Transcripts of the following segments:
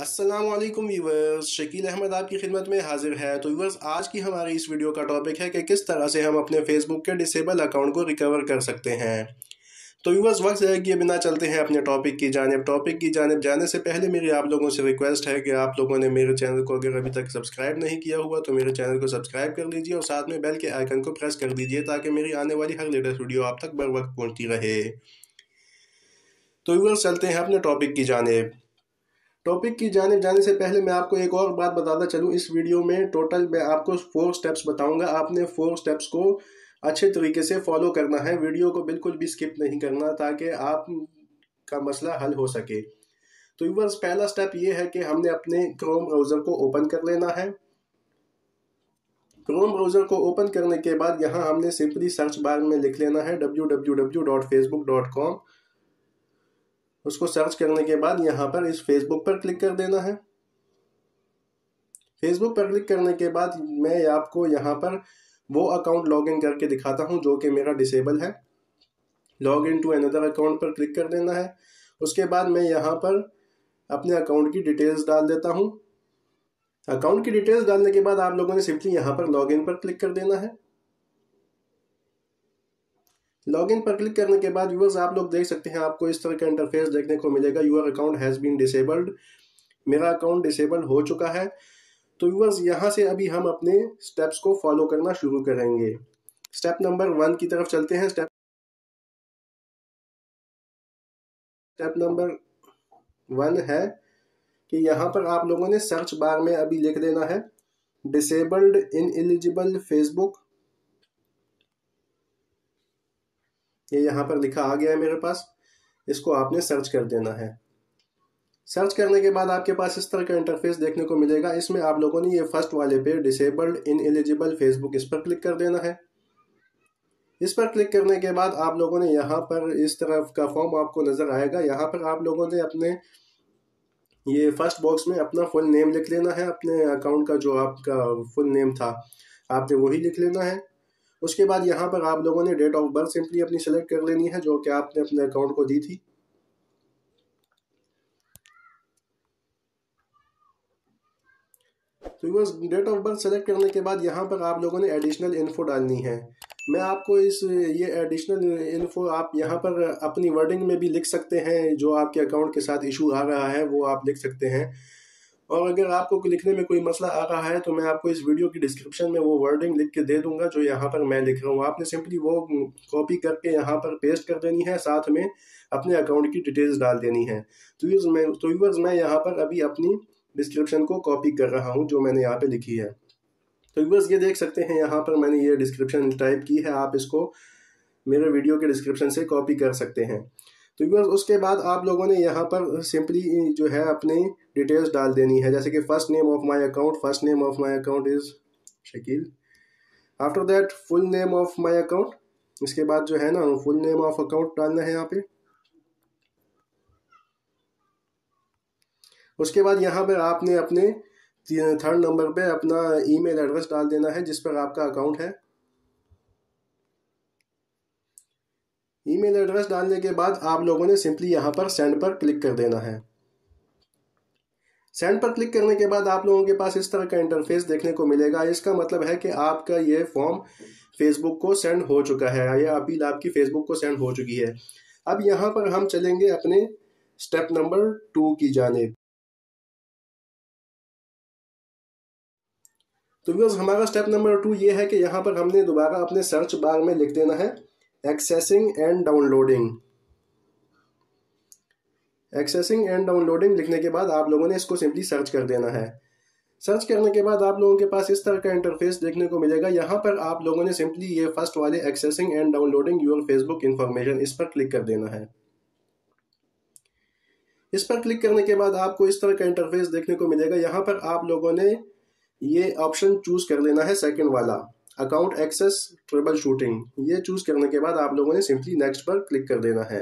अस्सलामुअलैकुम व्यूअर्स, शकील अहमद आपकी खिदमत में हाजिर है। तो व्यूअर्स, आज की हमारी इस वीडियो का टॉपिक है कि किस तरह से हम अपने फेसबुक के डिसेबल अकाउंट को रिकवर कर सकते हैं। तो व्यूअर्स, वक्त ज़ाया किए बिना चलते हैं अपने टॉपिक की जानब। जाने से पहले मेरी आप लोगों से रिक्वेस्ट है कि आप लोगों ने मेरे चैनल को अगर अभी तक सब्सक्राइब नहीं किया हुआ तो मेरे चैनल को सब्सक्राइब कर लीजिए और साथ में बेल के आइकन को प्रेस कर दीजिए ताकि मेरी आने वाली हर लेटेस्ट वीडियो आप तक बर वक्त पहुँचती रहे। तो व्यूअर्स, चलते हैं अपने टॉपिक की जानब जाने से पहले मैं आपको एक और बात बताता चलूँ। इस वीडियो में टोटल मैं आपको 4 स्टेप्स बताऊँगा। आपने 4 स्टेप्स को अच्छे तरीके से फॉलो करना है, वीडियो को बिल्कुल भी स्किप नहीं करना ताकि आपका मसला हल हो सके। तो व्यूअर्स, पहला स्टेप ये है कि हमने अपने क्रोम ब्राउज़र को ओपन कर लेना है। क्रोम ब्राउज़र को ओपन करने के बाद यहाँ हमने सिंपली सर्च बार में लिख लेना है www.facebook.com। उसको सर्च करने के बाद यहाँ पर इस फेसबुक पर क्लिक कर देना है। फेसबुक पर क्लिक करने के बाद मैं आपको यहाँ पर वो अकाउंट लॉगिन करके दिखाता हूँ जो कि मेरा डिसेबल है। लॉगिन टू अनदर अकाउंट पर क्लिक कर देना है। उसके बाद मैं यहाँ पर अपने अकाउंट की डिटेल्स डाल देता हूँ। अकाउंट की डिटेल्स डालने के बाद आप लोगों ने सिंपली यहाँ पर लॉगिन पर क्लिक कर देना है। लॉगिन पर क्लिक करने के बाद व्यूअर्स, आप लोग देख सकते हैं आपको इस तरह का इंटरफेस देखने को मिलेगा। Your account has been disabled. मेरा अकाउंट डिसेबल हो चुका है। तो व्यूअर्स, यहाँ से अभी हम अपने स्टेप्स को फॉलो करना शुरू करेंगे। स्टेप नंबर 1 की तरफ चलते हैं। स्टेप नंबर 1 है कि यहाँ पर आप लोगों ने सर्च बार में अभी लिख देना है डिसेबल्ड इन एलिजिबल फेसबुक। ये यहाँ पर लिखा आ गया है मेरे पास। इसको आपने सर्च कर देना है। सर्च करने के बाद आपके पास इस तरह का इंटरफेस देखने को मिलेगा। इसमें आप लोगों ने ये फर्स्ट वाले पे डिसेबल्ड इन एलिजिबल फेसबुक, इस पर क्लिक कर देना है। इस पर क्लिक करने के बाद आप लोगों ने यहाँ पर इस तरह का फॉर्म आपको नज़र आएगा। यहाँ पर आप लोगों ने अपने ये फर्स्ट बॉक्स में अपना फुल नेम लिख लेना है। अपने अकाउंट का जो आपका फुल नेम था आपने वही लिख लेना है। उसके बाद यहाँ पर आप लोगों ने डेट ऑफ बर्थ सिंपली अपनी सेलेक्ट कर लेनी है जो कि आपने अपने अकाउंट को दी थी। तो viewers, date of birth select करने के बाद यहाँ पर आप लोगों ने एडिशनल इन्फो डालनी है। मैं आपको ये एडिशनल इन्फो आप यहाँ पर अपनी वर्डिंग में भी लिख सकते हैं। जो आपके अकाउंट के साथ इशू आ रहा है वो आप लिख सकते हैं, और अगर आपको लिखने में कोई मसला आ रहा है तो मैं आपको इस वीडियो की डिस्क्रिप्शन में वो वर्डिंग लिख के दे दूंगा जो यहाँ पर मैं लिख रहा हूँ। आपने सिंपली वो कॉपी करके यहाँ पर पेस्ट कर देनी है, साथ में अपने अकाउंट की डिटेल्स डाल देनी है। तो व्यूअर्स मैं यहाँ पर अभी अपनी डिस्क्रिप्शन को कॉपी कर रहा हूँ जो मैंने यहाँ पर लिखी है। तो व्यूअर्स, ये देख सकते हैं यहाँ पर मैंने ये डिस्क्रिप्शन टाइप की है। आप इसको मेरे वीडियो के डिस्क्रिप्शन से कॉपी कर सकते हैं। तो व्यूअर्स, उसके बाद आप लोगों ने यहाँ पर सिंपली जो है अपने डिटेल्स डाल देनी है। जैसे कि first name of my account is Shakeel. After that full name of my account, इसके बाद जो है ना फुल नेम ऑफ अकाउंट डालना है यहाँ पे। उसके बाद यहाँ पर आपने अपने 3rd नंबर पे अपना ईमेल एड्रेस डाल देना है जिस पर आपका अकाउंट है। ईमेल एड्रेस डालने के बाद आप लोगों ने सिंपली यहाँ पर सेंड पर क्लिक कर देना है। सेंड पर क्लिक करने के बाद आप लोगों के पास इस तरह का इंटरफेस देखने को मिलेगा। इसका मतलब है कि आपका ये फॉर्म फेसबुक को सेंड हो चुका है, या अपील आपकी फेसबुक को सेंड हो चुकी है। अब यहाँ पर हम चलेंगे अपने स्टेप नंबर 2 की जानिब। तो व्यूअर्स, हमारा स्टेप नंबर 2 ये है कि यहाँ पर हमने दोबारा अपने सर्च बार में लिख देना है एक्सेसिंग एंड डाउनलोडिंग। लिखने के बाद आप लोगों ने इसको सिंपली सर्च कर देना है। सर्च करने के बाद आप लोगों के पास इस तरह का इंटरफेस देखने को मिलेगा। यहाँ पर आप लोगों ने सिंपली ये फर्स्ट वाले accessing and downloading your Facebook information, इस पर क्लिक कर देना है। इस पर क्लिक करने के बाद आपको इस तरह का इंटरफेस देखने को मिलेगा। यहाँ पर आप लोगों ने ये ऑप्शन चूज कर लेना है, 2nd वाला अकाउंट एक्सेस ट्रबल शूटिंग। ये चूज करने के बाद आप लोगों ने सिंपली नेक्स्ट पर क्लिक कर देना है।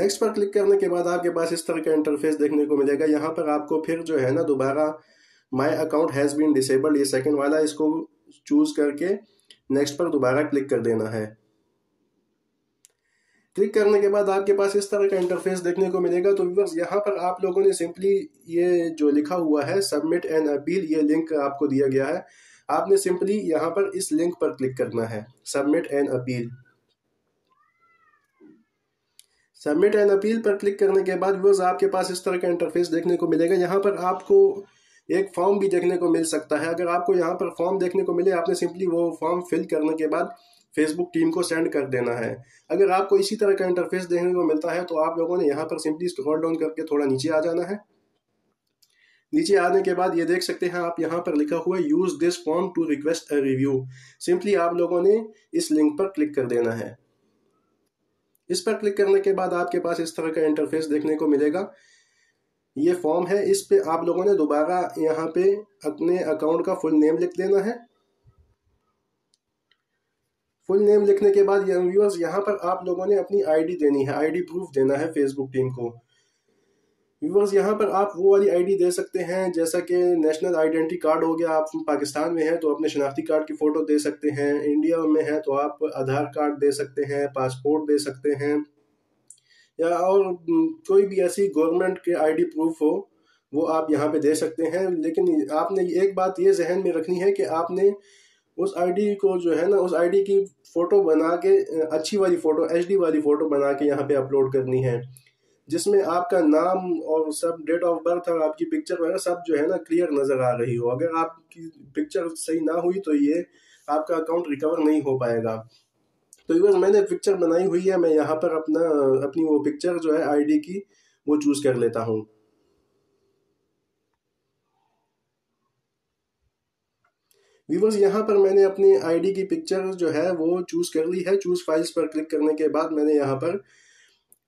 नेक्स्ट पर क्लिक करने के बाद आपके पास इस तरह का इंटरफेस देखने को मिलेगा। यहाँ पर आपको फिर जो है ना दोबारा my account has been disabled, ये 2nd वाला, इसको चूज करके नेक्स्ट पर दोबारा क्लिक कर देना है। क्लिक करने के बाद आपके पास इस तरह का इंटरफेस देखने को मिलेगा। तो व्यूअर्स यहाँ पर आप लोगों ने सिंपली ये जो लिखा हुआ है सबमिट एन अपील, ये लिंक आपको दिया गया है, आपने सिंपली यहाँ पर इस लिंक पर क्लिक करना है, submit an appeal. Submit an appeal पर क्लिक करने के बाद व्यूअर्स आपके पास इस तरह का इंटरफेस देखने को मिलेगा। यहाँ पर आपको एक फॉर्म भी देखने को मिल सकता है। अगर आपको यहाँ पर फॉर्म देखने को मिले, आपने सिंपली वो फॉर्म फिल करने के बाद फेसबुक टीम को सेंड कर देना है। अगर आपको इसी तरह का इंटरफेस देखने को मिलता है तो आप लोगों ने यहाँ पर सिंपली स्क्रॉल डाउन करके थोड़ा नीचे आ जाना है। नीचे आने के बाद ये देख सकते हैं आप यहाँ पर लिखा हुआ है use this form to request a review. Simply आप लोगों ने इस लिंक पर क्लिक कर देना है। इस पर क्लिक करने के बाद आपके पास इस तरह का इंटरफेस देखने को मिलेगा। ये फॉर्म है, इस पे आप लोगों ने दोबारा यहाँ पे अपने अकाउंट का फुल नेम लिख देना है। फुल नेम लिखने के बाद व्यूअर्स यहाँ पर आप लोगों ने अपनी आईडी देनी है, आईडी प्रूफ देना है फेसबुक टीम को। व्यूअर्स यहाँ पर आप वो वाली आईडी दे सकते हैं जैसा कि नेशनल आइडेंटिटी कार्ड हो गया, आप पाकिस्तान में हैं तो अपने शनाख्ती कार्ड की फ़ोटो दे सकते हैं, इंडिया में हैं तो आप आधार कार्ड दे सकते हैं, पासपोर्ट दे सकते हैं, या और कोई भी ऐसी गवर्नमेंट के आईडी प्रूफ हो वो आप यहाँ पे दे सकते हैं। लेकिन आपने एक बात ये जहन में रखनी है कि आपने उस आईडी को जो है ना, उस आईडी की फ़ोटो बना के अच्छी वाली फ़ोटो, एचडी वाली फ़ोटो बना के यहाँ पे अपलोड करनी है, जिसमें आपका नाम और सब, डेट ऑफ बर्थ और आपकी पिक्चर वगैरह सब जो है ना क्लियर नज़र आ रही हो। अगर आपकी पिक्चर सही ना हुई तो ये आपका अकाउंट रिकवर नहीं हो पाएगा। तो व्यूअर्स मैंने पिक्चर बनाई हुई है, मैं यहाँ पर अपनी वो पिक्चर जो है आईडी की वो चूज़ कर लेता हूँ। व्यूअर्स यहाँ पर मैंने अपनी आईडी की पिक्चर जो है वो चूज़ कर ली है। चूज़ फाइल्स पर क्लिक करने के बाद मैंने यहाँ पर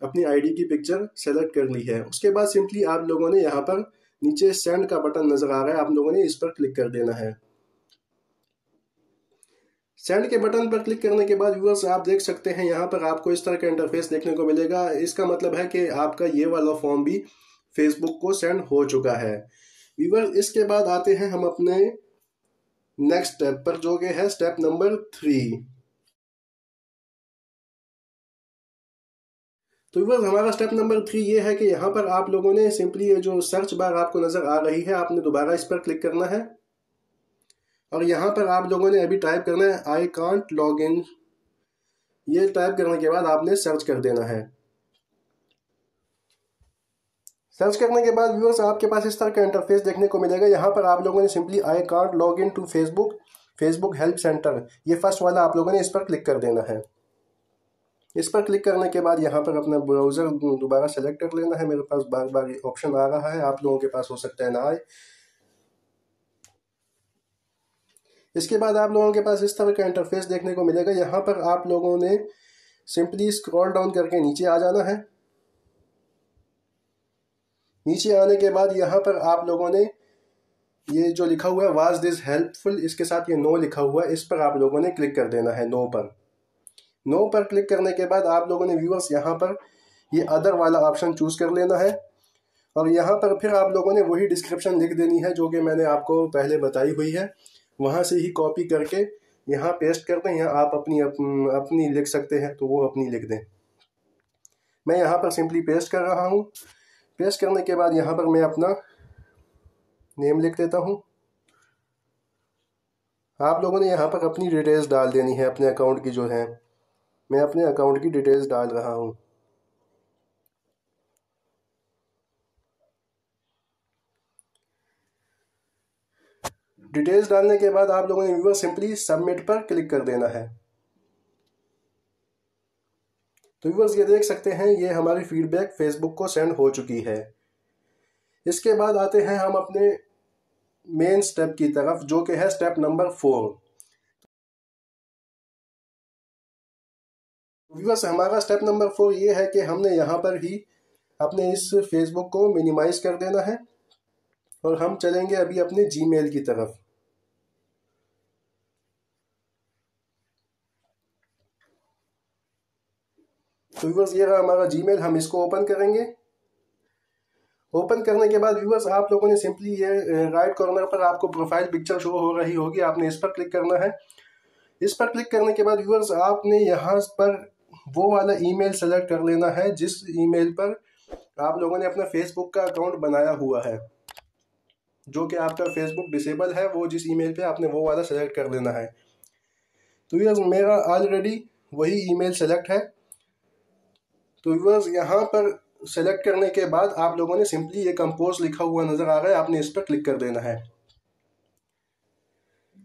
अपनी आईडी की पिक्चर सेलेक्ट कर ली है। उसके बाद सिंपली आप लोगों ने यहाँ पर नीचे सेंड का बटन नज़र आ रहा है, आप लोगों ने इस पर क्लिक कर देना है। सेंड के बटन पर क्लिक करने के बाद व्यूअर्स आप देख सकते हैं यहाँ पर आपको इस तरह का इंटरफेस देखने को मिलेगा। इसका मतलब है कि आपका ये वाला फॉर्म भी फेसबुक को सेंड हो चुका है। व्यूअर्स इसके बाद आते हैं हम अपने नेक्स्ट स्टेप पर जो कि है स्टेप नंबर 3। तो व्यूअर्स हमारा स्टेप नंबर 3 ये है कि यहाँ पर आप लोगों ने सिंपली ये जो सर्च बार आपको नज़र आ रही है, आपने दोबारा इस पर क्लिक करना है और यहाँ पर आप लोगों ने अभी टाइप करना है आई कांट लॉग इन। ये टाइप करने के बाद आपने सर्च कर देना है। सर्च करने के बाद व्यूअर्स आपके पास इस तरह का इंटरफेस देखने को मिलेगा। यहाँ पर आप लोगों ने simply I can't log in to Facebook help centre, ये फर्स्ट वाला आप लोगों ने इस पर क्लिक कर देना है। इस पर क्लिक करने के बाद यहाँ पर अपना ब्राउज़र दोबारा सेलेक्ट कर लेना है। मेरे पास बार बार ये ऑप्शन आ रहा है, आप लोगों के पास हो सकता है ना आए। इसके बाद आप लोगों के पास इस तरह का इंटरफेस देखने को मिलेगा। यहाँ पर आप लोगों ने सिंपली स्क्रॉल डाउन करके नीचे आ जाना है। नीचे आने के बाद यहाँ पर आप लोगों ने ये जो लिखा हुआ है वाज दिस हेल्पफुल, इसके साथ ये नो लिखा हुआ है, इस पर आप लोगों ने क्लिक कर देना है, नो पर। नो पर क्लिक करने के बाद आप लोगों ने व्यूअर्स यहाँ पर ये अदर वाला ऑप्शन चूज़ कर लेना है और यहाँ पर फिर आप लोगों ने वही डिस्क्रिप्शन लिख देनी है जो कि मैंने आपको पहले बताई हुई है, वहाँ से ही कॉपी करके यहाँ पेस्ट कर दें या आप अपनी लिख सकते हैं तो वो अपनी लिख दें। मैं यहाँ पर सिंपली पेस्ट कर रहा हूँ। पेस्ट करने के बाद यहाँ पर मैं अपना नेम लिख देता हूँ। आप लोगों ने यहाँ पर अपनी डिटेल्स डाल देनी है, अपने अकाउंट की जो है, मैं अपने अकाउंट की डिटेल्स डाल रहा हूँ। डिटेल्स डालने के बाद आप लोगों ने व्यूअर्स सिंपली सबमिट पर क्लिक कर देना है। तो व्यूअर्स ये देख सकते हैं ये हमारी फीडबैक फेसबुक को सेंड हो चुकी है। इसके बाद आते हैं हम अपने मेन स्टेप की तरफ जो कि है स्टेप नंबर 4। व्यूअर्स हमारा स्टेप नंबर 4 ये है कि हमने यहाँ पर ही अपने इस फेसबुक को मिनिमाइज कर देना है और हम चलेंगे अभी अपने जीमेल की तरफ। तो व्यूअर्स ये रहा हमारा जीमेल, हम इसको ओपन करेंगे। ओपन करने के बाद व्यूअर्स आप लोगों ने सिंपली ये राइट कॉर्नर पर आपको प्रोफाइल पिक्चर शो हो रही होगी, आपने इस पर क्लिक करना है। इस पर क्लिक करने के बाद व्यूअर्स आपने यहाँ पर वो वाला ईमेल सेलेक्ट कर लेना है जिस ईमेल पर आप लोगों ने अपना फेसबुक का अकाउंट बनाया हुआ है। जो कि आपका फेसबुक डिसेबल है, वो जिस ईमेल पे आपने वो वाला सेलेक्ट कर लेना है। तो व्यूअर्स मेरा ऑलरेडी वही ईमेल सेलेक्ट है। तो व्यूअर्स यहाँ पर सेलेक्ट करने के बाद आप लोगों ने सिंपली ये कंपोज लिखा हुआ नज़र आ रहा है, आपने इस पर क्लिक कर देना है।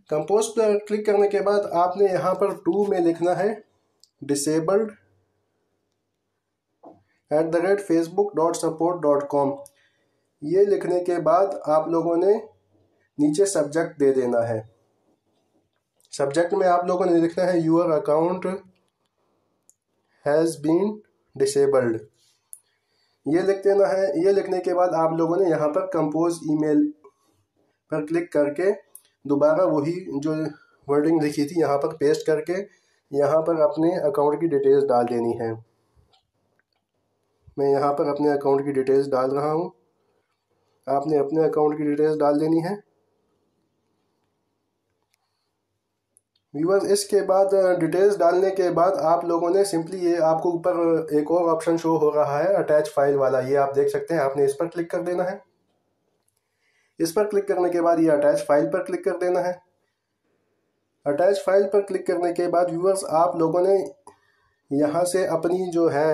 कंपोज पर क्लिक करने के बाद आपने यहाँ पर टू में लिखना है disabled@facebook.support.com। ये लिखने के बाद आप लोगों ने नीचे सब्जेक्ट दे देना है। सब्जेक्ट में आप लोगों ने लिखना है your account has been disabled. ये लिख देना है। ये लिखने के बाद आप लोगों ने यहाँ पर कंपोज ईमेल पर क्लिक करके दोबारा वही जो वर्डिंग लिखी थी यहाँ पर पेस्ट करके यहाँ पर अपने अकाउंट की डिटेल्स डाल देनी है। मैं यहाँ पर अपने अकाउंट की डिटेल्स डाल रहा हूँ। आपने अपने अकाउंट की डिटेल्स डाल देनी है। व्यूअर्स इसके बाद डिटेल्स डालने के बाद आप लोगों ने सिंपली ये आपको ऊपर एक और ऑप्शन शो हो रहा है अटैच फाइल वाला, ये आप देख सकते हैं। आपने इस पर क्लिक कर देना है। इस पर क्लिक करने के बाद ये अटैच फाइल पर क्लिक कर देना है। अटैच फाइल पर क्लिक करने के बाद व्यूअर्स आप लोगों ने यहाँ से अपनी जो है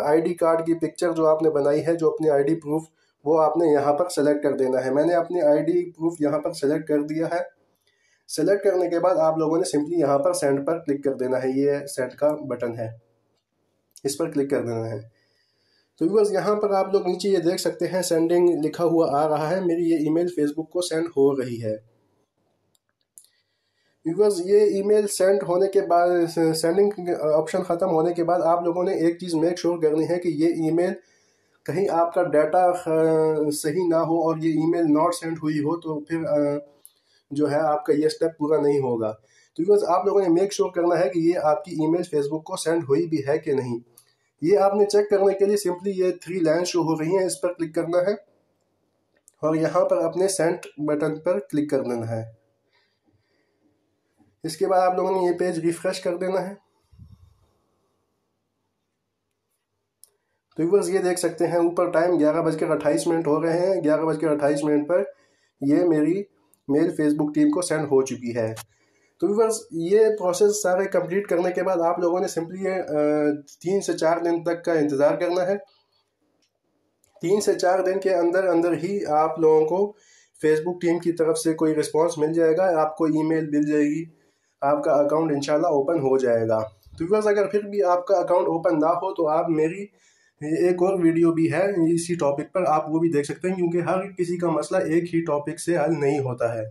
आईडी कार्ड की पिक्चर जो आपने बनाई है, जो अपनी आईडी प्रूफ, वो आपने यहाँ पर सेलेक्ट कर देना है। मैंने अपनी आईडी प्रूफ यहाँ पर सेलेक्ट कर दिया है। सेलेक्ट करने के बाद आप लोगों ने सिंपली यहाँ पर सेंड पर क्लिक कर देना है। ये सेंड का बटन है, इस पर क्लिक कर देना है। तो व्यूअर्स यहाँ पर आप लोग नीचे ये देख सकते हैं सेंडिंग लिखा हुआ आ रहा है। मेरी ये ईमेल फेसबुक को सेंड हो रही है। व्यूअर्स ये ईमेल सेंड होने के बाद, सेंडिंग ऑप्शन ख़त्म होने के बाद आप लोगों ने एक चीज़ मेक श्योर करनी है कि ये ईमेल कहीं आपका डाटा सही ना हो और ये ईमेल नॉट सेंड हुई हो, तो फिर जो है आपका ये स्टेप पूरा नहीं होगा। तो व्यूअर्स आप लोगों ने मेक श्योर करना है कि ये आपकी ईमेल फेसबुक को सेंड हुई भी है कि नहीं। ये आपने चेक करने के लिए सिंपली ये थ्री लाइन शो हो रही हैं, इस पर क्लिक करना है और यहाँ पर अपने सेंड बटन पर क्लिक कर देना है। इसके बाद आप लोगों ने ये पेज रिफ्रेश कर देना है। तो व्यूअर्स ये देख सकते हैं ऊपर टाइम 11:28 हो रहे हैं। 11:28 पर यह मेरी मेल फेसबुक टीम को सेंड हो चुकी है। तो व्यूअर्स ये प्रोसेस सारे कंप्लीट करने के बाद आप लोगों ने सिंपली ये 3 से 4 दिन तक का इंतज़ार करना है। 3 से 4 दिन के अंदर अंदर ही आप लोगों को फेसबुक टीम की तरफ से कोई रिस्पॉन्स मिल जाएगा, आपको ईमेल मिल जाएगी, आपका अकाउंट इंशाल्लाह ओपन हो जाएगा। तो व्यूअर्स अगर फिर भी आपका अकाउंट ओपन ना हो तो आप मेरी एक और वीडियो भी है इसी टॉपिक पर, आप वो भी देख सकते हैं, क्योंकि हर किसी का मसला एक ही टॉपिक से हल नहीं होता है।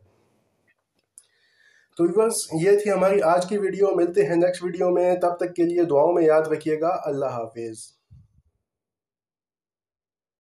तो व्यूअर्स ये थी हमारी आज की वीडियो। मिलते हैं नेक्स्ट वीडियो में, तब तक के लिए दुआओं में याद रखिएगा। अल्लाह हाफिज़।